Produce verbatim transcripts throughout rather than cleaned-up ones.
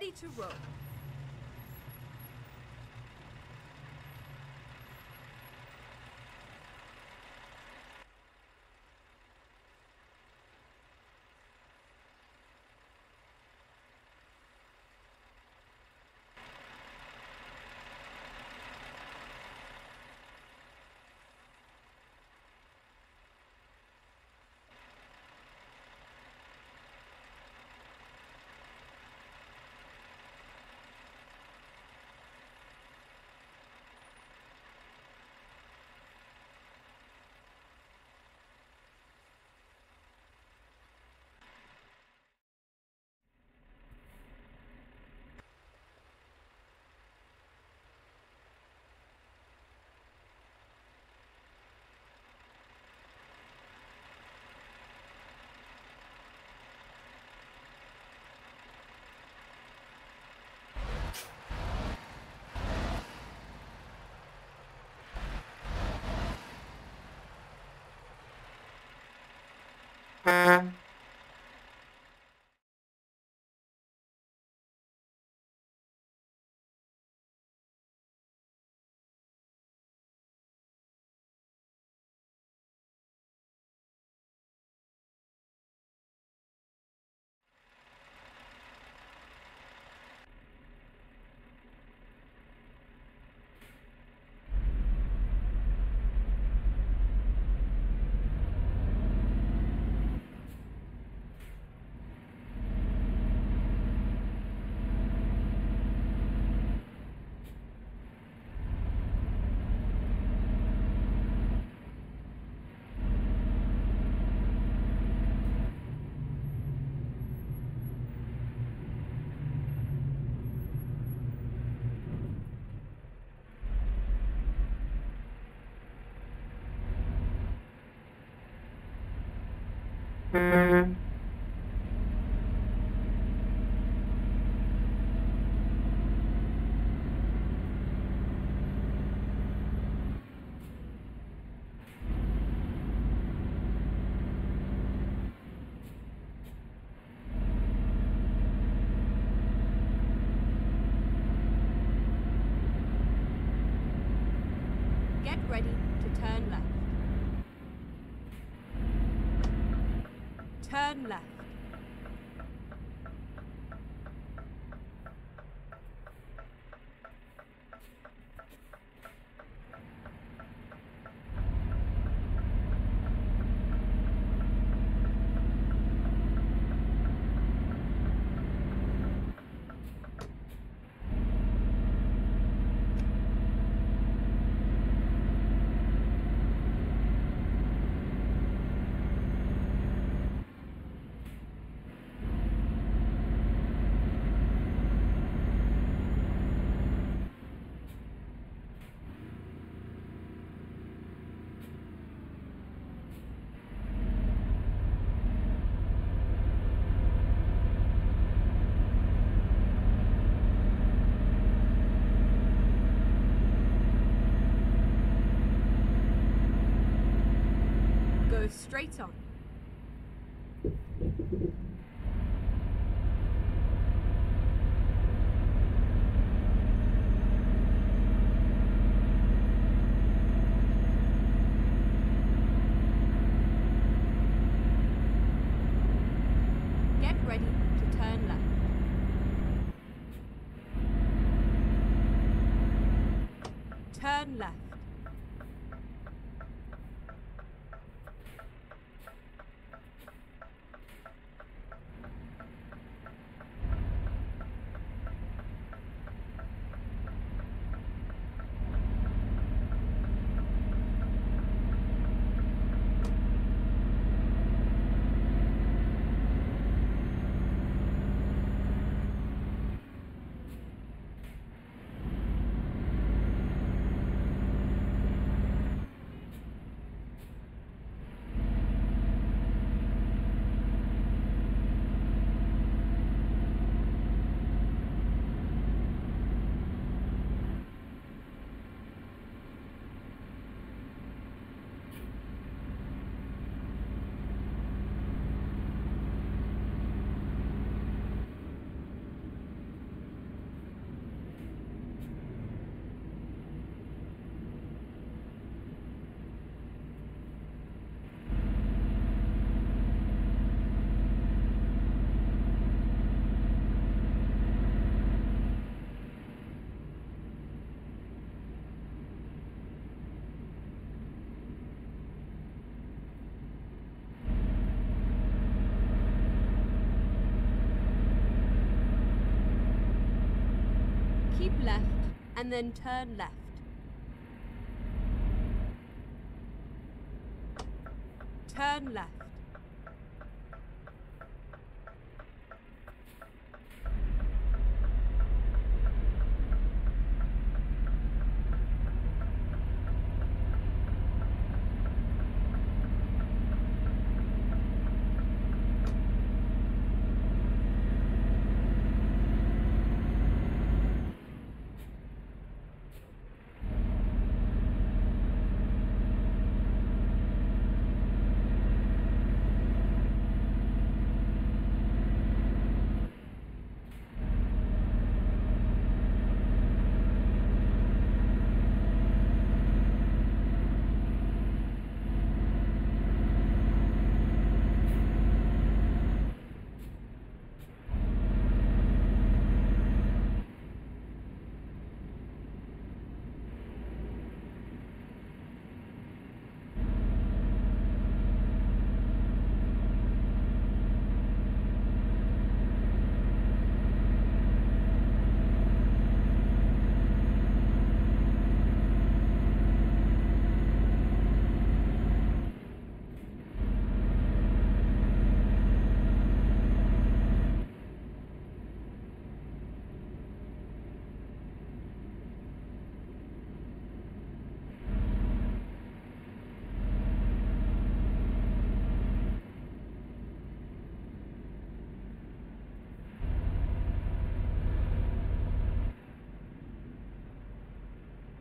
ready to roll. Mm-hmm. Get ready to turn left. Turn left. Straight on. Get ready to turn left. Turn left. Keep left and then turn left. Turn left.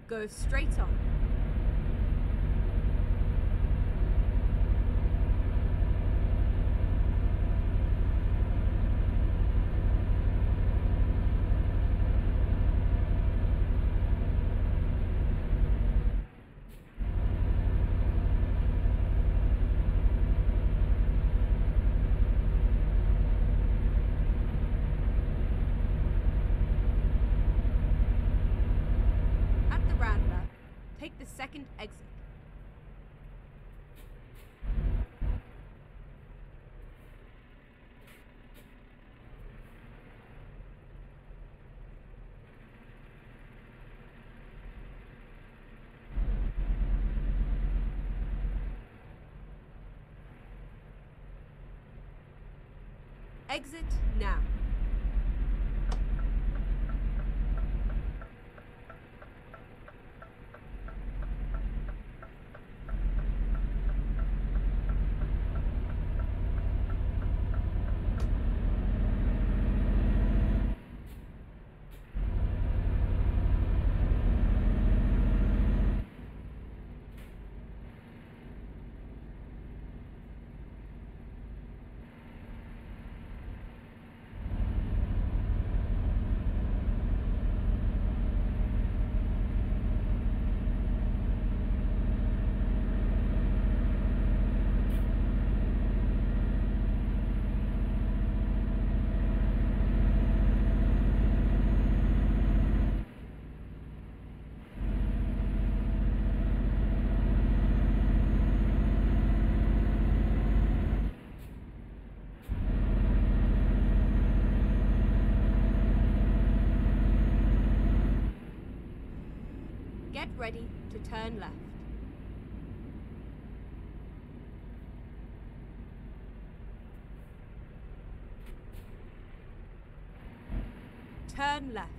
Go straight on. Take the second exit. Exit now. Get ready to turn left. Turn left.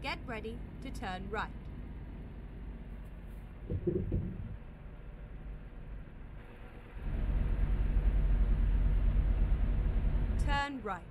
Get ready to turn right. Turn right.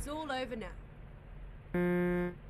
It's all over now.